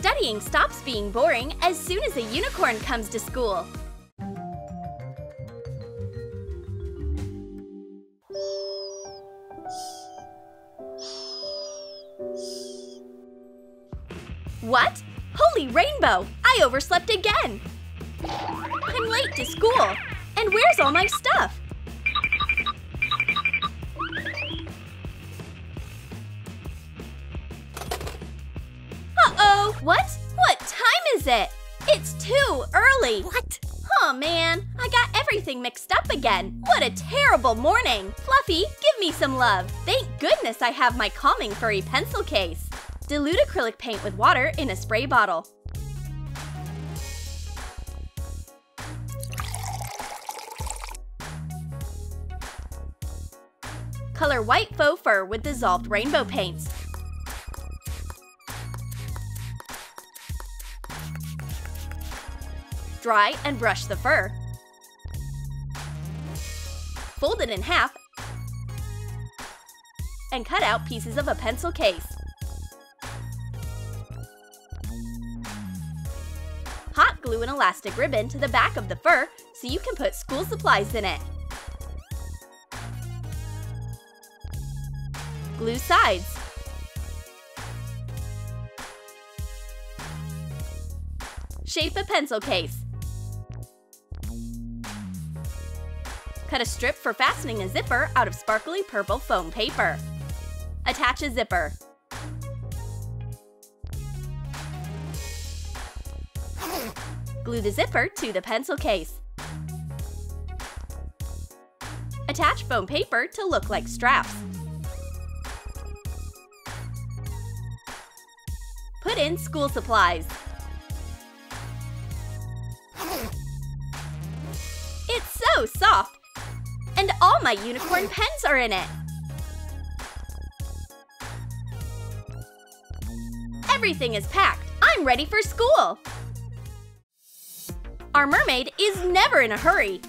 Studying stops being boring as soon as a unicorn comes to school. What? Holy rainbow! I overslept again! I'm late to school! And where's all my stuff? Uh-oh! What? What time is it? It's too early! What? Oh man, I got everything mixed up again! What a terrible morning! Fluffy, give me some love! Thank goodness I have my calming furry pencil case! Dilute acrylic paint with water in a spray bottle. Color white faux fur with dissolved rainbow paints. Dry and brush the fur. Fold it in half and cut out pieces of a pencil case. Hot glue an elastic ribbon to the back of the fur so you can put school supplies in it. Glue sides. Shape a pencil case. Cut a strip for fastening a zipper out of sparkly purple foam paper. Attach a zipper. Glue the zipper to the pencil case. Attach foam paper to look like straps. Put in school supplies. It's so soft! And all my unicorn pens are in it! Everything is packed! I'm ready for school! Our mermaid is never in a hurry!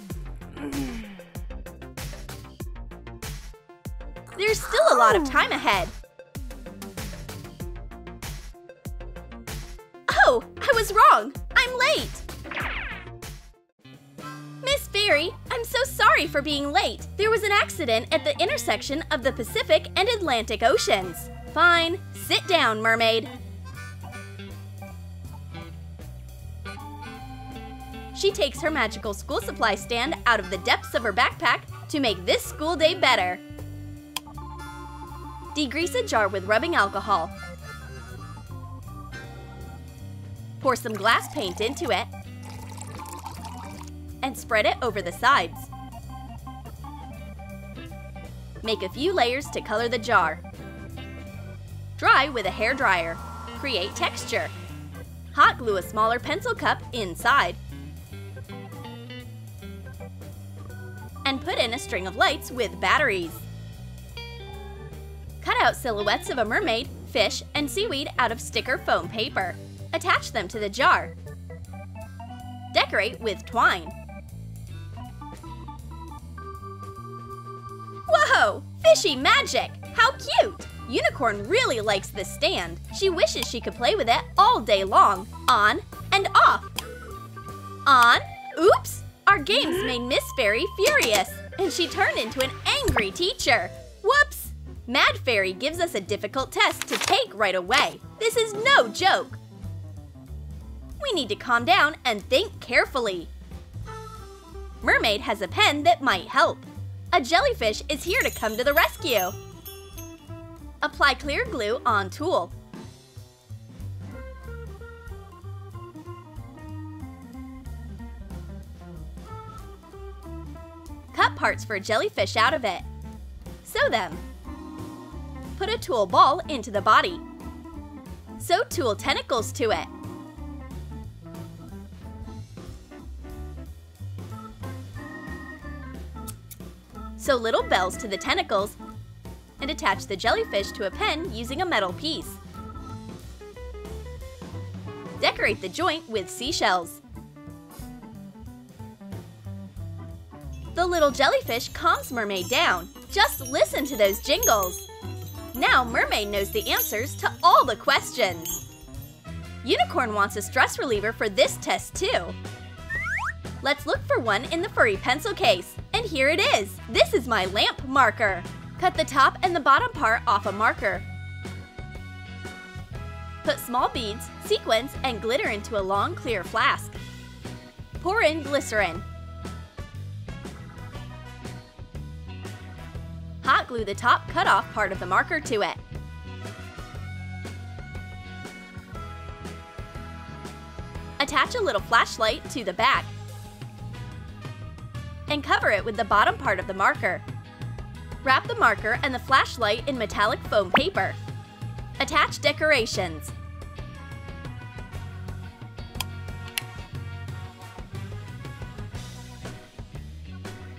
There's still a lot of time ahead! Oh! I was wrong! I'm late! Miss Fairy, I'm so sorry for being late! There was an accident at the intersection of the Pacific and Atlantic Oceans! Fine! Sit down, mermaid! She takes her magical school supply stand out of the depths of her backpack to make this school day better. Degrease a jar with rubbing alcohol. Pour some glass paint into it and spread it over the sides. Make a few layers to color the jar. Dry with a hairdryer. Create texture. Hot glue a smaller pencil cup inside. And put in a string of lights with batteries. Cut out silhouettes of a mermaid, fish, and seaweed out of sticker foam paper. Attach them to the jar. Decorate with twine. Whoa! Fishy magic! How cute! Unicorn really likes this stand. She wishes she could play with it all day long. On and off. On. Oops! Our games made Miss Fairy furious, and she turned into an angry teacher. Whoops! Mad Fairy gives us a difficult test to take right away. This is no joke. We need to calm down and think carefully. Mermaid has a pen that might help. A jellyfish is here to come to the rescue. Apply clear glue on tool. Cut parts for a jellyfish out of it. Sew them. Put a tulle ball into the body. Sew tulle tentacles to it. Sew little bells to the tentacles and attach the jellyfish to a pen using a metal piece. Decorate the joint with seashells. The little jellyfish calms Mermaid down. Just listen to those jingles! Now Mermaid knows the answers to all the questions! Unicorn wants a stress reliever for this test too. Let's look for one in the furry pencil case. And here it is. This is my lamp marker. Cut the top and the bottom part off a marker. Put small beads, sequins, and glitter into a long clear flask. Pour in glycerin. Hot glue the top cut off part of the marker to it. Attach a little flashlight to the back and cover it with the bottom part of the marker. Wrap the marker and the flashlight in metallic foam paper. Attach decorations.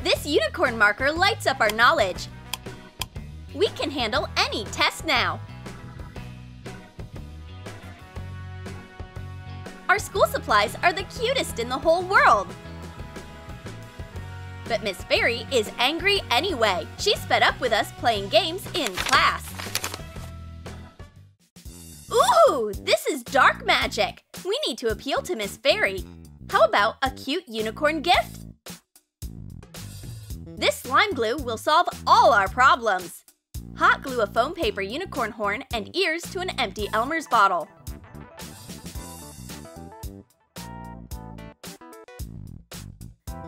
This unicorn marker lights up our knowledge. We can handle any test now. Our school supplies are the cutest in the whole world. But Miss Fairy is angry anyway. She's fed up with us playing games in class. Ooh, this is dark magic. We need to appeal to Miss Fairy. How about a cute unicorn gift? This slime glue will solve all our problems. Hot glue a foam paper unicorn horn and ears to an empty Elmer's bottle.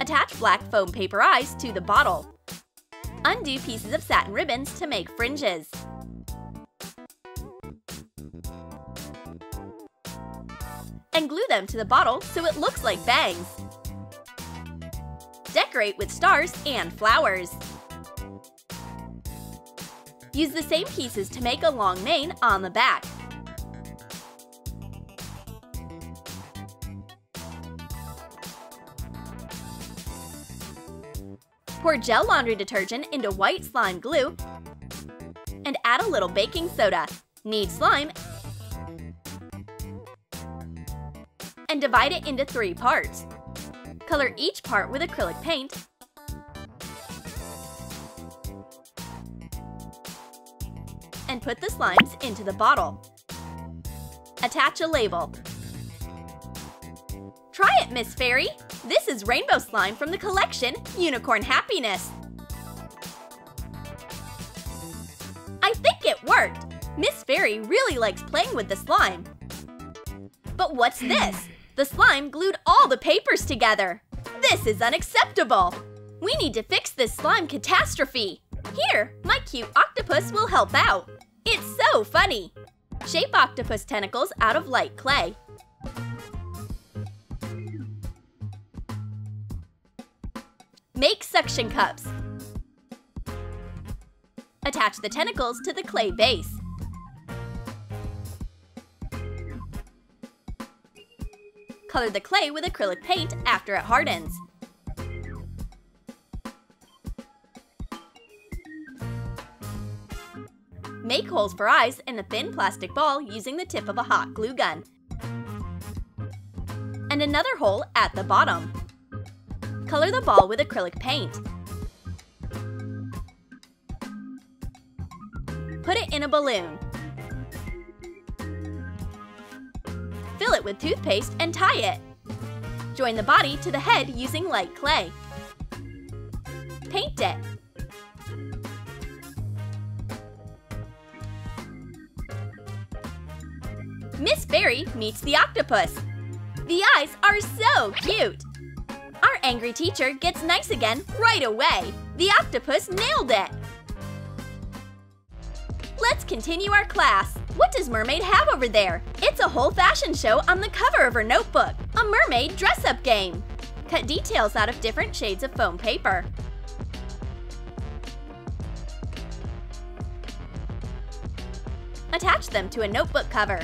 Attach black foam paper eyes to the bottle. Undo pieces of satin ribbons to make fringes. And glue them to the bottle so it looks like bangs. Decorate with stars and flowers. Use the same pieces to make a long mane on the back. Pour gel laundry detergent into white slime glue and add a little baking soda. Knead slime and divide it into 3 parts. Color each part with acrylic paint and put the slimes into the bottle. Attach a label. Try it, Miss Fairy! This is rainbow slime from the collection Unicorn Happiness. I think it worked! Miss Fairy really likes playing with the slime. But what's this? The slime glued all the papers together! This is unacceptable! We need to fix this slime catastrophe! Here, my cute octopus will help out! It's so funny! Shape octopus tentacles out of light clay. Make suction cups. Attach the tentacles to the clay base. Color the clay with acrylic paint after it hardens. Make holes for eyes in a thin plastic ball using the tip of a hot glue gun. And another hole at the bottom. Color the ball with acrylic paint. Put it in a balloon. Fill it with toothpaste and tie it. Join the body to the head using light clay. Paint it. Miss Fairy meets the octopus. The eyes are so cute! Our angry teacher gets nice again right away. The octopus nailed it! Let's continue our class. What does Mermaid have over there? It's a whole fashion show on the cover of her notebook, a mermaid dress-up game. Cut details out of different shades of foam paper. Attach them to a notebook cover.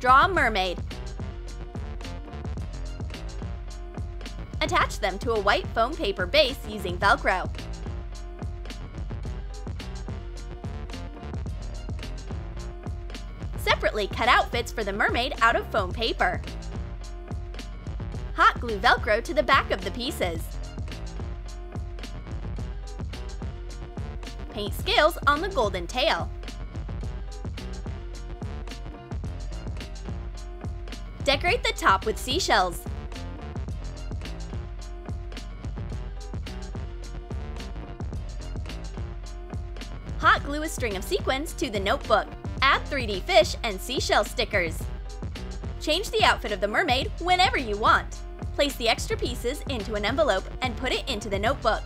Draw a mermaid. Attach them to a white foam paper base using Velcro. Separately cut outfits for the mermaid out of foam paper. Hot glue Velcro to the back of the pieces. paint scales on the golden tail. Decorate the top with seashells. Hot glue a string of sequins to the notebook. Add 3D fish and seashell stickers. Change the outfit of the mermaid whenever you want. Place the extra pieces into an envelope and put it into the notebook.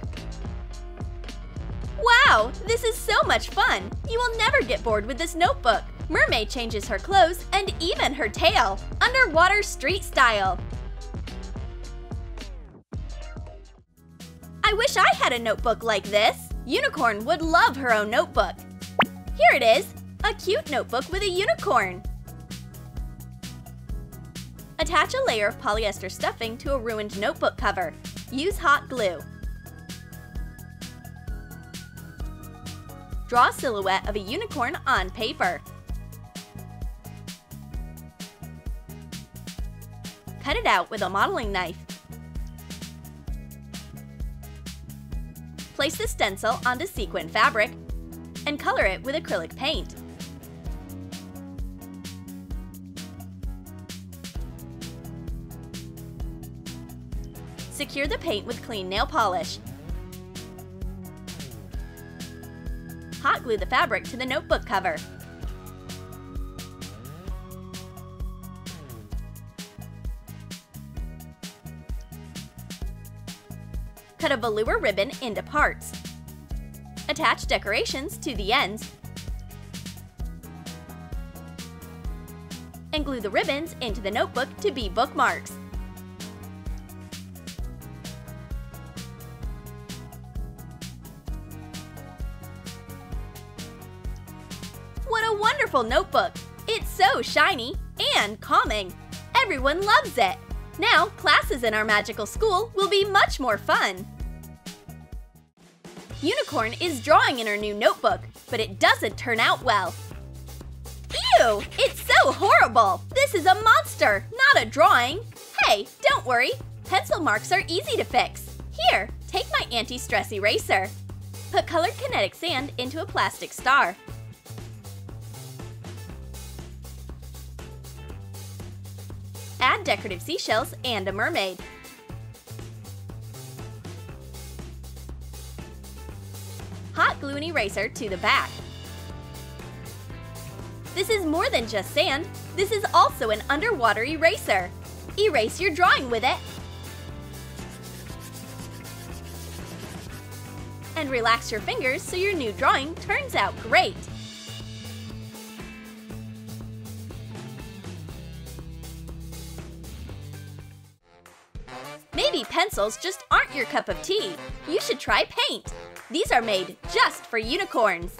Wow! This is so much fun! You will never get bored with this notebook! Mermaid changes her clothes and even her tail! Underwater street style! I wish I had a notebook like this! Unicorn would love her own notebook! Here it is! A cute notebook with a unicorn! Attach a layer of polyester stuffing to a ruined notebook cover. Use hot glue. Draw a silhouette of a unicorn on paper. Cut it out with a modeling knife. Place the stencil onto sequin fabric and color it with acrylic paint. Secure the paint with clean nail polish. Hot glue the fabric to the notebook cover. Cut a velour ribbon into parts. Attach decorations to the ends. And glue the ribbons into the notebook to be bookmarks. What a wonderful notebook! It's so shiny and calming! Everyone loves it! Now, classes in our magical school will be much more fun! Unicorn is drawing in her new notebook, but it doesn't turn out well. Ew! It's so horrible! This is a monster, not a drawing! Hey, don't worry! Pencil marks are easy to fix! Here, take my anti-stress eraser. Put colored kinetic sand into a plastic star. Add decorative seashells and a mermaid. Hot glue an eraser to the back. This is more than just sand. This is also an underwater eraser. Erase your drawing with it. And relax your fingers so your new drawing turns out great. Maybe pencils just aren't your cup of tea. You should try paint. These are made just for unicorns.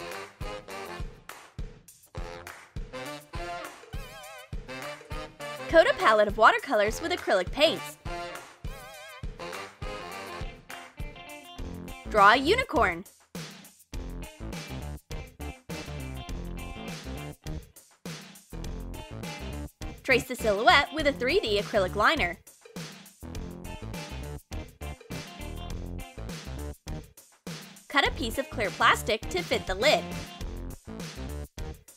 Coat a palette of watercolors with acrylic paints. Draw a unicorn. Trace the silhouette with a 3D acrylic liner. Cut a piece of clear plastic to fit the lid.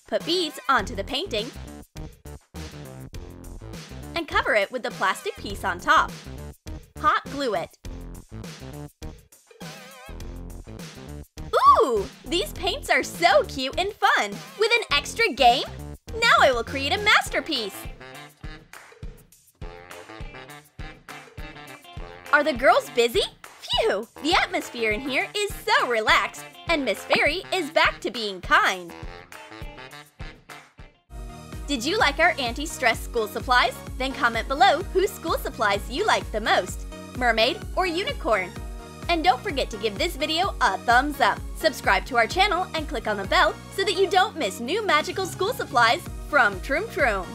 Put beads onto the painting and cover it with the plastic piece on top. Hot glue it. Ooh! These paints are so cute and fun! With an extra game? Now I will create a masterpiece! Are the girls busy? Phew! The atmosphere in here is so relaxed, and Miss Fairy is back to being kind! Did you like our anti-stress school supplies? Then comment below whose school supplies you like the most, mermaid or unicorn! And don't forget to give this video a thumbs up! Subscribe to our channel and click on the bell so that you don't miss new magical school supplies from Troom Troom!